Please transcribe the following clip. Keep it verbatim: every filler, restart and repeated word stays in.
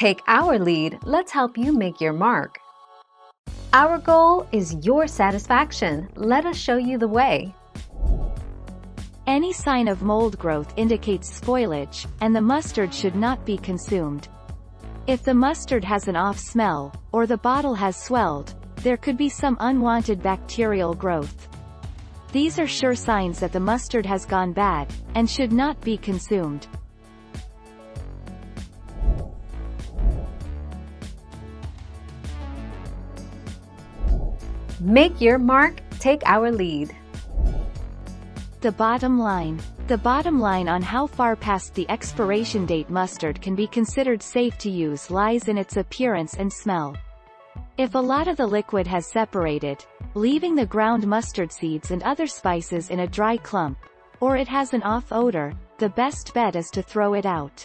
Take our lead, let's help you make your mark. Our goal is your satisfaction. Let us show you the way. Any sign of mold growth indicates spoilage, and the mustard should not be consumed. If the mustard has an off smell, or the bottle has swelled, there could be some unwanted bacterial growth. These are sure signs that the mustard has gone bad, and should not be consumed. Make your mark, take our lead. The bottom line. The bottom line on how far past the expiration date mustard can be considered safe to use lies in its appearance and smell. If a lot of the liquid has separated, leaving the ground mustard seeds and other spices in a dry clump, or it has an off odor, the best bet is to throw it out.